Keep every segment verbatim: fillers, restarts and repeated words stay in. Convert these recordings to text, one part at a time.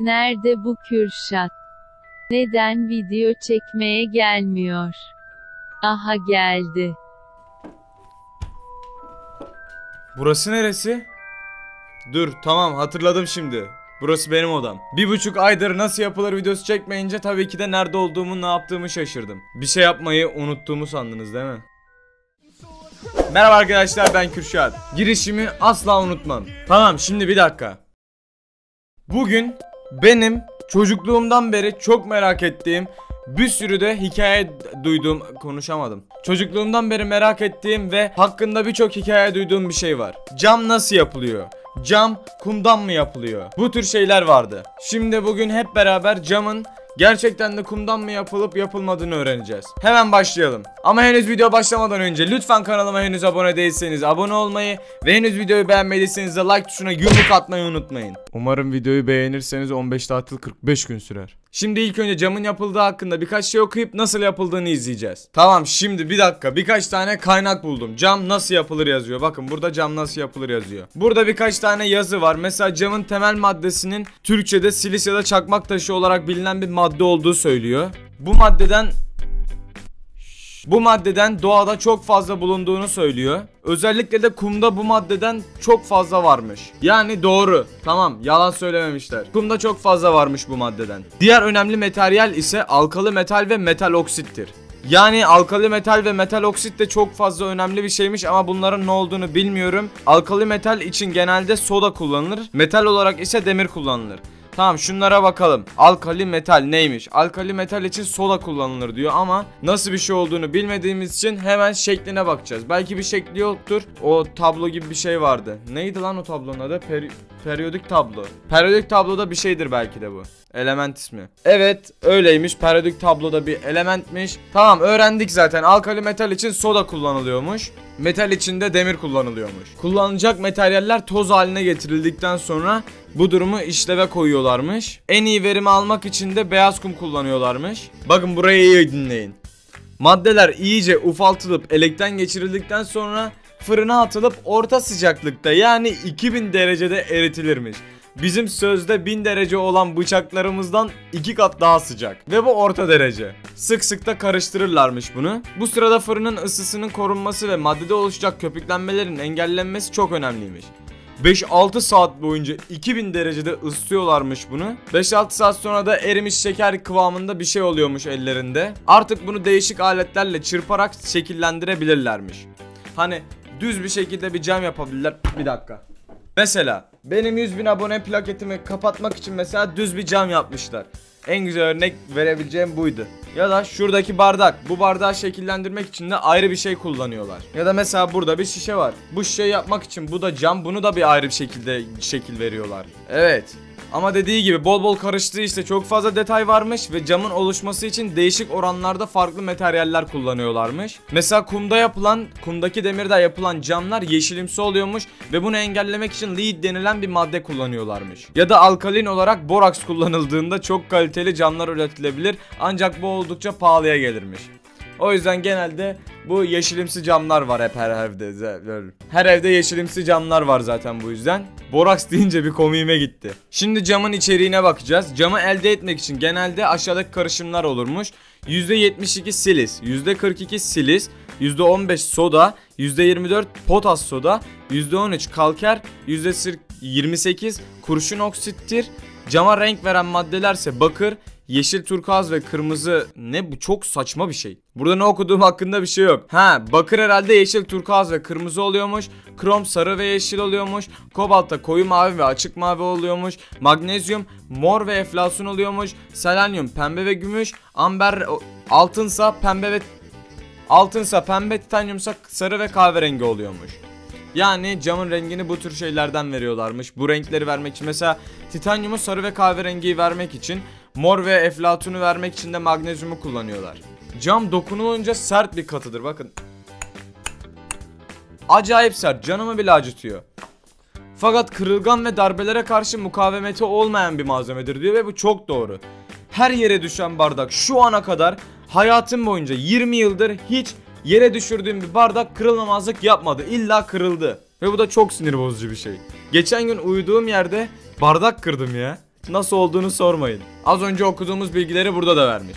Nerede bu Kürşat? Neden video çekmeye gelmiyor? Aha geldi. Burası neresi? Dur, tamam, hatırladım şimdi. Burası benim odam. Bir buçuk aydır nasıl yapılır videosu çekmeyince tabii ki de nerede olduğumu, ne yaptığımı şaşırdım. Bir şey yapmayı unuttuğumu sandınız değil mi? Merhaba arkadaşlar, ben Kürşat. Girişimi asla unutmam. Tamam, şimdi bir dakika. Bugün benim çocukluğumdan beri çok merak ettiğim, bir sürü de hikaye duyduğum, konuşamadım. Çocukluğumdan beri merak ettiğim ve hakkında birçok hikaye duyduğum bir şey var. Cam nasıl yapılıyor? Cam kumdan mı yapılıyor? Bu tür şeyler vardı. Şimdi bugün hep beraber camın gerçekten de kumdan mı yapılıp yapılmadığını öğreneceğiz. Hemen başlayalım. Ama henüz video başlamadan önce lütfen kanalıma henüz abone değilseniz abone olmayı ve henüz videoyu beğenmediyseniz de like tuşuna yumruk atmayı unutmayın. Umarım videoyu beğenirseniz on beş tatil kırk beş gün sürer. Şimdi ilk önce camın yapıldığı hakkında birkaç şey okuyup nasıl yapıldığını izleyeceğiz. Tamam, şimdi bir dakika, birkaç tane kaynak buldum. Cam nasıl yapılır yazıyor. Bakın burada cam nasıl yapılır yazıyor. Burada birkaç tane yazı var. Mesela camın temel maddesinin Türkçe'de silis ya da çakmak taşı olarak bilinen bir madde olduğu söylüyor. Bu maddeden bu maddeden doğada çok fazla bulunduğunu söylüyor. Özellikle de kumda bu maddeden çok fazla varmış. Yani doğru. Tamam, yalan söylememişler. Kumda çok fazla varmış bu maddeden. Diğer önemli materyal ise alkali metal ve metal oksittir. Yani alkali metal ve metal oksit de çok fazla önemli bir şeymiş ama bunların ne olduğunu bilmiyorum. Alkali metal için genelde soda kullanılır. Metal olarak ise demir kullanılır. Tamam, şunlara bakalım. Alkali metal neymiş? Alkali metal için soda kullanılır diyor ama nasıl bir şey olduğunu bilmediğimiz için hemen şekline bakacağız. Belki bir şekli yoktur. O tablo gibi bir şey vardı. Neydi lan o tablonun adı? Peri periyodik tablo. Periyodik tabloda bir şeydir belki de bu. Element ismi. Evet, öyleymiş. Periyodik tabloda bir elementmiş. Tamam, öğrendik zaten. Alkali metal için soda kullanılıyormuş. Metal için de demir kullanılıyormuş. Kullanılacak materyaller toz haline getirildikten sonra bu durumu işleve koyuyorlarmış. En iyi verimi almak için de beyaz kum kullanıyorlarmış. Bakın burayı iyi dinleyin. Maddeler iyice ufaltılıp elekten geçirildikten sonra fırına atılıp orta sıcaklıkta yani iki bin derecede eritilirmiş. Bizim sözde bin derece olan bıçaklarımızdan iki kat daha sıcak ve bu orta derece. Sık sık da karıştırırlarmış bunu. Bu sırada fırının ısısının korunması ve maddede oluşacak köpüklenmelerin engellenmesi çok önemliymiş. beş altı saat boyunca iki bin derecede ısıtıyorlarmış bunu. beş altı saat sonra da erimiş şeker kıvamında bir şey oluyormuş ellerinde. Artık bunu değişik aletlerle çırparak şekillendirebilirlermiş. Hani düz bir şekilde bir cam yapabilirler. Bir dakika. Mesela benim yüz bin abone plaketimi kapatmak için mesela düz bir cam yapmışlar. En güzel örnek verebileceğim buydu. Ya da şuradaki bardak. Bu bardağı şekillendirmek için de ayrı bir şey kullanıyorlar. Ya da mesela burada bir şişe var. Bu şişeyi yapmak için bu da cam. Bunu da bir ayrı bir şekilde şekil veriyorlar. Evet. Ama dediği gibi bol bol karıştığı işte çok fazla detay varmış ve camın oluşması için değişik oranlarda farklı materyaller kullanıyorlarmış. Mesela kumda yapılan, kumdaki demirde yapılan camlar yeşilimsi oluyormuş ve bunu engellemek için lead denilen bir madde kullanıyorlarmış. Ya da alkalin olarak boraks kullanıldığında çok kaliteli camlar üretilebilir ancak bu oldukça pahalıya gelirmiş. O yüzden genelde bu yeşilimsi camlar var hep her evde. Her evde yeşilimsi camlar var zaten bu yüzden. Boraks deyince bir komiğime gitti. Şimdi camın içeriğine bakacağız. Camı elde etmek için genelde aşağıdaki karışımlar olurmuş. yüzde yetmiş iki silis, yüzde kırk iki silis, yüzde on beş soda, yüzde yirmi dört potas soda, yüzde on üç kalker, yüzde yirmi sekiz kurşun oksittir. Cama renk veren maddelerse bakır, yeşil turkuaz ve kırmızı. Ne bu, çok saçma bir şey. Burada ne okuduğum hakkında bir şey yok. Ha, bakır herhalde yeşil turkuaz ve kırmızı oluyormuş. Krom sarı ve yeşil oluyormuş. Kobalt da koyu mavi ve açık mavi oluyormuş. Magnezyum mor ve eflasun oluyormuş. Selenyum pembe ve gümüş. Amber altınsa pembe ve altınsa pembe, titanyumsa sarı ve kahverengi oluyormuş. Yani camın rengini bu tür şeylerden veriyorlarmış. Bu renkleri vermek için mesela titanyumu, sarı ve kahverengiyi vermek için, mor ve eflatunu vermek için de magnezyumu kullanıyorlar. Cam dokunulunca sert bir katıdır, bakın. Acayip sert, canımı bile acıtıyor. Fakat kırılgan ve darbelere karşı mukavemeti olmayan bir malzemedir diyor ve bu çok doğru. Her yere düşen bardak, şu ana kadar hayatım boyunca yirmi yıldır hiç yere düşürdüğüm bir bardak kırılmamazlık yapmadı, illa kırıldı. Ve bu da çok sinir bozucu bir şey. Geçen gün uyuduğum yerde bardak kırdım ya. nasıl olduğunu sormayın. Az önce okuduğumuz bilgileri burada da vermiş.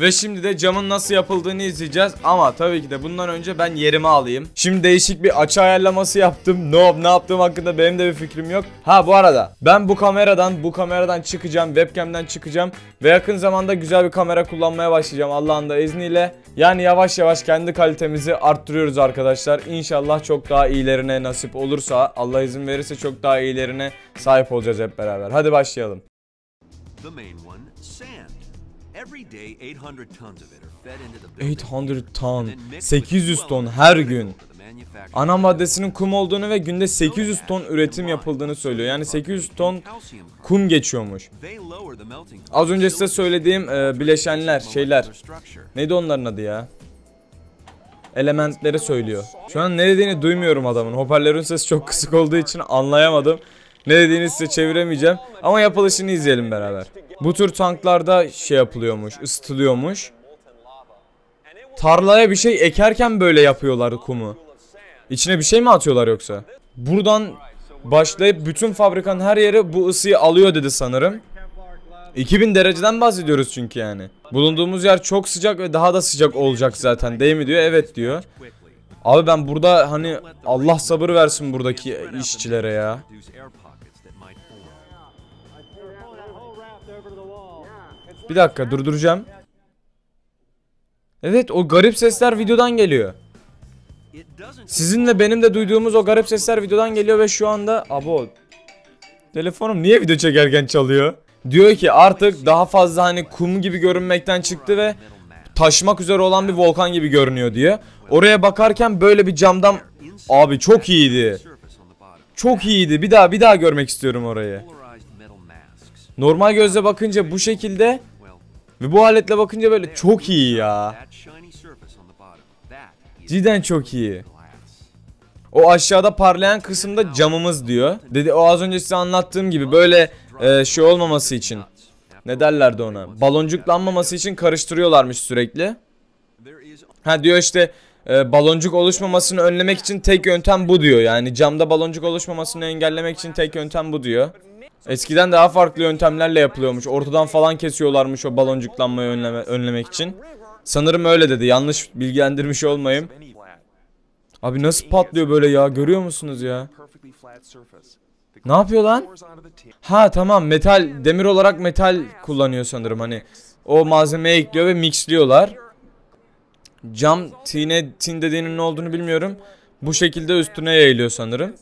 Ve şimdi de camın nasıl yapıldığını izleyeceğiz. Ama tabii ki de bundan önce ben yerimi alayım. Şimdi değişik bir açı ayarlaması yaptım. No, ne yaptığım hakkında benim de bir fikrim yok. Ha bu arada ben bu kameradan bu kameradan çıkacağım. Webcam'den çıkacağım. Ve yakın zamanda güzel bir kamera kullanmaya başlayacağım Allah'ın da izniyle. Yani yavaş yavaş kendi kalitemizi arttırıyoruz arkadaşlar. İnşallah çok daha iyilerine nasip olursa, Allah izin verirse çok daha iyilerine sahip olacağız hep beraber. Hadi başlayalım. eight hundred ton, sekiz yüz ton her gün. Ana maddesinin kum olduğunu ve günde sekiz yüz ton üretim yapıldığını söylüyor. Yani sekiz yüz ton kum geçiyormuş. Az önce size söylediğim e, bileşenler, şeyler. Neydi onların adı ya? Elementleri söylüyor. Şu an ne dediğini duymuyorum adamın. Hoparlörün sesi çok kısık olduğu için anlayamadım. Ne dediğini size çeviremeyeceğim. Ama yapılışını izleyelim beraber. Bu tür tanklarda şey yapılıyormuş, ısıtılıyormuş. Tarlaya bir şey ekerken böyle yapıyorlar kumu. İçine bir şey mi atıyorlar yoksa? Buradan başlayıp bütün fabrikanın her yeri bu ısıyı alıyor dedi sanırım. iki bin dereceden bahsediyoruz çünkü yani. Bulunduğumuz yer çok sıcak ve daha da sıcak olacak zaten, değil mi diyor. Evet diyor. Abi ben burada hani Allah sabır versin buradaki işçilere ya. Bir dakika durduracağım. Evet o garip sesler videodan geliyor. Sizinle benim de duyduğumuz o garip sesler videodan geliyor ve şu anda abo telefonum niye video çekerken çalıyor? Diyor ki artık daha fazla hani kum gibi görünmekten çıktı ve taşmak üzere olan bir volkan gibi görünüyor diye. Oraya bakarken böyle bir camdan abi çok iyiydi. Çok iyiydi. Bir daha bir daha görmek istiyorum orayı. Normal gözle bakınca bu şekilde ve bu aletle bakınca böyle çok iyi ya. Cidden çok iyi. O aşağıda parlayan kısımda camımız diyor. Dedi o az önce size anlattığım gibi böyle e, şey olmaması için. Ne derlerdi ona? Baloncuklanmaması için karıştırıyorlarmış sürekli. Ha diyor işte e, baloncuk oluşmamasını önlemek için tek yöntem bu diyor. Yani camda baloncuk oluşmamasını engellemek için tek yöntem bu diyor. Eskiden daha farklı yöntemlerle yapılıyormuş. Ortadan falan kesiyorlarmış o baloncuklanmayı önleme, önlemek için. Sanırım öyle dedi. Yanlış bilgilendirmiş olmayayım. Abi nasıl patlıyor böyle ya? Görüyor musunuz ya? Ne yapıyor lan? Ha tamam metal, demir olarak metal kullanıyor sanırım hani. O malzemeye ekliyor ve mixliyorlar. Cam tine, tin dediğinin ne olduğunu bilmiyorum. Bu şekilde üstüne yayılıyor sanırım.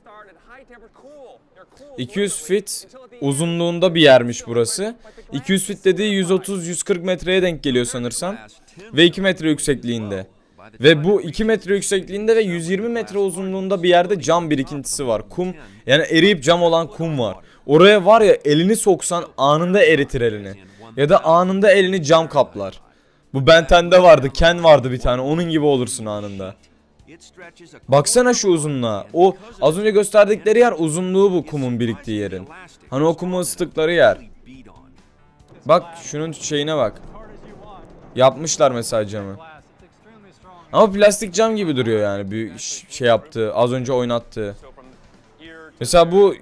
iki yüz fit uzunluğunda bir yermiş burası. iki yüz fit dediği yüz otuz yüz kırk metreye denk geliyor sanırsam. Ve iki metre yüksekliğinde. Ve bu iki metre yüksekliğinde ve yüz yirmi metre uzunluğunda bir yerde cam birikintisi var. Kum yani eriyip cam olan kum var. Oraya var ya elini soksan anında eritir elini. Ya da anında elini cam kaplar. Bu Ben ten'de vardı. Ken vardı bir tane. Onun gibi olursun anında. Baksana şu uzunluğa. O az önce gösterdikleri yer uzunluğu bu kumun biriktiği yerin. Hani o kumu ısıttıkları yer. Bak şunun şeyine bak. Yapmışlar mesela camı. Ama plastik cam gibi duruyor yani bir şey yaptığı, az önce oynattığı. Mesela bu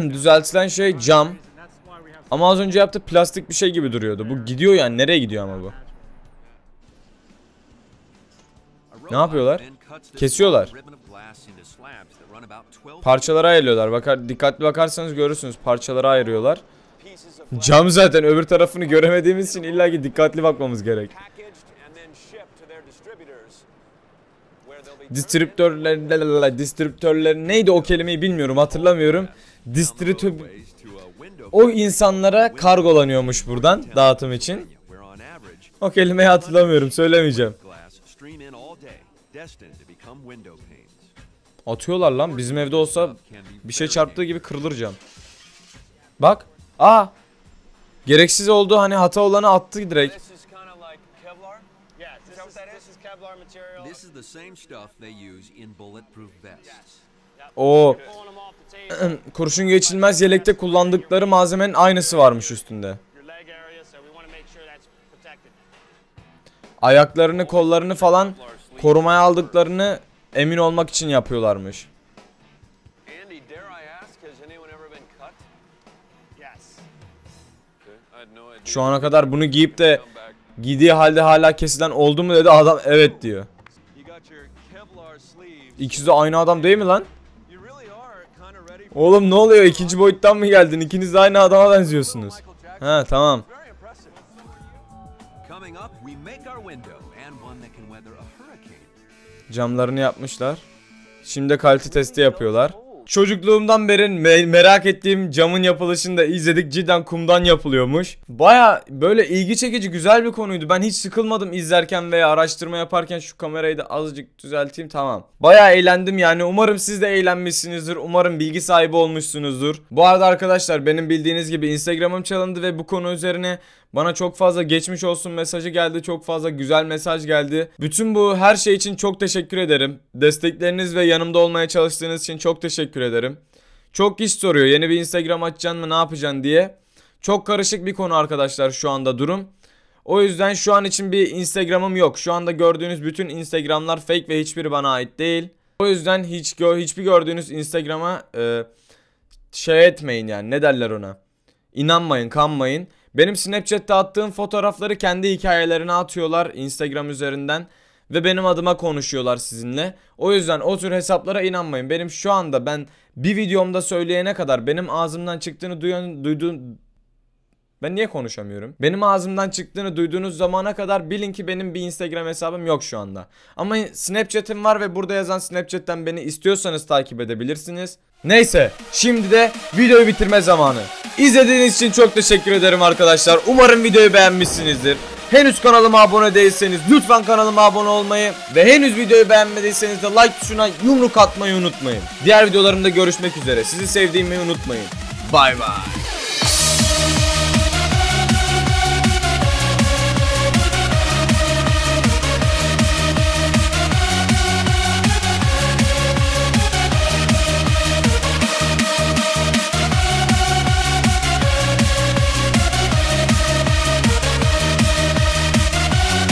düzeltilen şey cam. Ama az önce yaptığı plastik bir şey gibi duruyordu. Bu gidiyor yani, nereye gidiyor ama bu? Ne yapıyorlar? Kesiyorlar. Parçalara ayırıyorlar. Bakar, dikkatli bakarsanız görürsünüz. Parçalara ayırıyorlar. Cam zaten öbür tarafını göremediğimiz için illa ki dikkatli bakmamız gerek. Distribütörler, distribütörler neydi o kelimeyi bilmiyorum, hatırlamıyorum. Distribütör o insanlara kargolanıyormuş buradan dağıtım için. O kelimeyi hatırlamıyorum, söylemeyeceğim. Atıyorlar lan, bizim evde olsa bir şey çarptığı gibi kırılır cam. Bak, aa gereksiz oldu hani, hata olanı attı direkt. O kurşun geçilmez yelekte kullandıkları malzemenin aynısı varmış üstünde. Ayaklarını, kollarını falan korumaya aldıklarını emin olmak için yapıyorlarmış. Şu ana kadar bunu giyip de giydiği halde hala kesilen oldu mu dedi adam, evet diyor. İkisi de aynı adam değil mi lan? Oğlum ne oluyor, ikinci boyuttan mı geldin? İkiniz de aynı adama benziyorsunuz. Ha tamam. Camlarını yapmışlar. Şimdi kalite testi yapıyorlar. Çocukluğumdan beri me merak ettiğim camın yapılışını da izledik. Cidden kumdan yapılıyormuş. Baya böyle ilgi çekici, güzel bir konuydu. Ben hiç sıkılmadım izlerken veya araştırma yaparken. Şu kamerayı da azıcık düzelteyim, tamam. Baya eğlendim yani. Umarım siz de eğlenmişsinizdir. Umarım bilgi sahibi olmuşsunuzdur. Bu arada arkadaşlar benim bildiğiniz gibi Instagram'ım çalındı ve bu konu üzerine bana çok fazla geçmiş olsun mesajı geldi. Çok fazla güzel mesaj geldi. Bütün bu her şey için çok teşekkür ederim. Destekleriniz ve yanımda olmaya çalıştığınız için çok teşekkür ederim. Çok kişi soruyor yeni bir Instagram açacaksın mı, ne yapacaksın diye. Çok karışık bir konu arkadaşlar şu anda durum. O yüzden şu an için bir Instagram'ım yok. Şu anda gördüğünüz bütün Instagram'lar fake ve hiçbiri bana ait değil. O yüzden hiç hiçbir gördüğünüz Instagram'a e, şey etmeyin yani, ne derler ona. İnanmayın, kanmayın. Benim Snapchat'te attığım fotoğrafları kendi hikayelerine atıyorlar Instagram üzerinden ve benim adıma konuşuyorlar sizinle. O yüzden o tür hesaplara inanmayın. Benim şu anda ben bir videomda söyleyene kadar benim ağzımdan çıktığını duyan, duyduğun... Ben niye konuşamıyorum? Benim ağzımdan çıktığını duyduğunuz zamana kadar bilin ki benim bir Instagram hesabım yok şu anda. Ama Snapchat'im var ve burada yazan Snapchat'ten beni istiyorsanız takip edebilirsiniz. Neyse, şimdi de videoyu bitirme zamanı. İzlediğiniz için çok teşekkür ederim arkadaşlar. Umarım videoyu beğenmişsinizdir. Henüz kanalıma abone değilseniz lütfen kanalıma abone olmayı ve henüz videoyu beğenmediyseniz de like tuşuna yumruk atmayı unutmayın. Diğer videolarımda görüşmek üzere. Sizi sevdiğimi unutmayın. Bay bay.